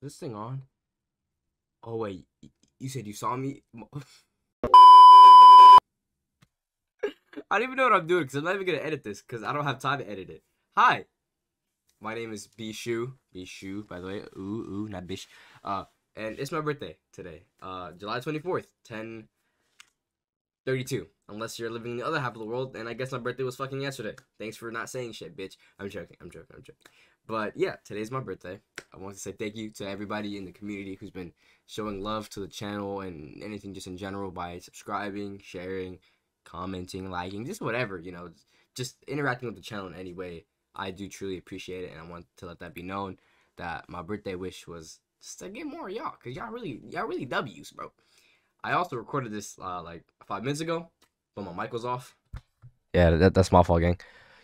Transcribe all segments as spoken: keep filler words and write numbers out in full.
Is this thing on? Oh wait, you said you saw me? I don't even know what I'm doing because I'm not even going to edit this because I don't have time to edit it. Hi, my name is Bishu. Bishu, by the way. Ooh, ooh, not Bish. Uh, and it's my birthday today. Uh, July twenty-fourth, ten thirty-two. Unless you're living in the other half of the world, and I guess my birthday was fucking yesterday. Thanks for not saying shit, bitch. I'm joking, I'm joking, I'm joking. But yeah, today's my birthday. I want to say thank you to everybody in the community who's been showing love to the channel and anything just in general by subscribing, sharing, commenting, liking, just whatever, you know, just interacting with the channel in any way. I do truly appreciate it, and I want to let that be known that my birthday wish was just to get more of y'all, because y'all really, y'all really W's, bro. I also recorded this uh, like five minutes ago, but my mic was off. Yeah, that, that's my fault, gang.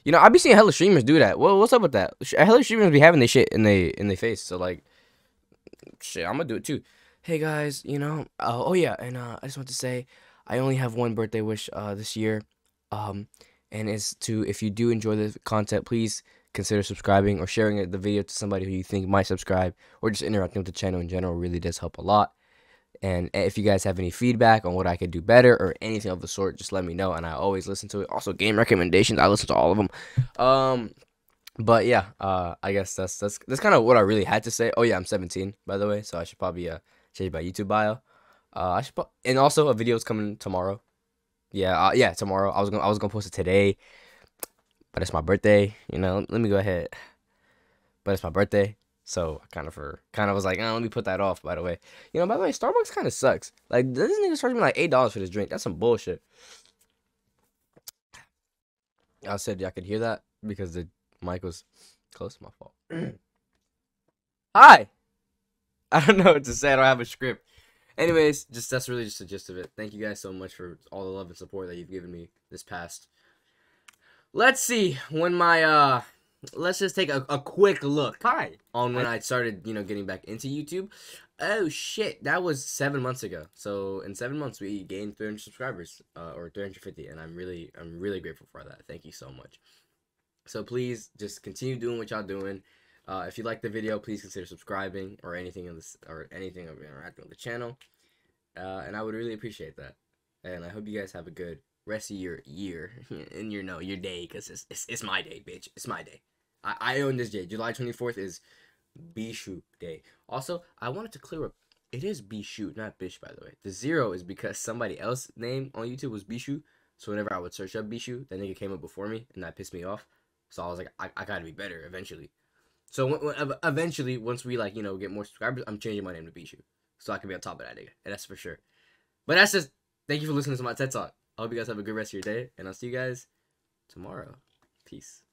You know, I be seeing hella streamers do that. Well, what's up with that? Hella streamers be having this shit in they in they face. So like, shit, I'm gonna do it too. Hey guys, you know, uh, oh yeah, and uh, I just want to say, I only have one birthday wish uh, this year, um, and it's to if you do enjoy the content, please consider subscribing or sharing the video to somebody who you think might subscribe, or just interacting with the channel in general really does help a lot. And if you guys have any feedback on what I could do better or anything of the sort, just let me know. And I always listen to it. Also, game recommendations, I listen to all of them. Um, but yeah, uh, I guess that's that's that's kind of what I really had to say. Oh yeah, I'm seventeen, by the way, so I should probably uh change my YouTube bio. Uh, I should, and also a video's coming tomorrow. Yeah, uh, yeah, tomorrow. I was gonna I was gonna post it today, but it's my birthday. You know, let me go ahead. But it's my birthday. So I kind of for kind of was like, oh, let me put that off. By the way, you know, by the way, Starbucks kind of sucks. Like, this nigga charged me like eight dollars for this drink. That's some bullshit. I said y'all could hear that because the mic was close. My fault. Hi. I don't know what to say. I don't have a script. Anyways, just that's really just the gist of it. Thank you guys so much for all the love and support that you've given me this past. Let's see when my uh. Let's just take a, a quick look Hi. on when I started, you know, getting back into YouTube. Oh, shit. That was seven months ago. So in seven months, we gained three hundred subscribers uh, or three hundred fifty. And I'm really, I'm really grateful for that. Thank you so much. So please just continue doing what y'all doing. Uh, if you like the video, please consider subscribing or anything in this or anything of interacting with the channel. Uh, and I would really appreciate that. And I hope you guys have a good rest of your year and your, no, your day. Because it's, it's, it's my day, bitch. It's my day. I own this day. July twenty-fourth is Bishu Day. Also, I wanted to clear up. It is Bishu, not Bish, by the way. The zero is because somebody else's name on YouTube was Bishu. So whenever I would search up Bishu, that nigga came up before me, and that pissed me off. So I was like, I, I gotta be better eventually. So when, when, eventually, once we, like, you know, get more subscribers, I'm changing my name to Bishu. So I can be on top of that nigga. And that's for sure. But that's just, thank you for listening to my TED Talk. I hope you guys have a good rest of your day, and I'll see you guys tomorrow. Peace.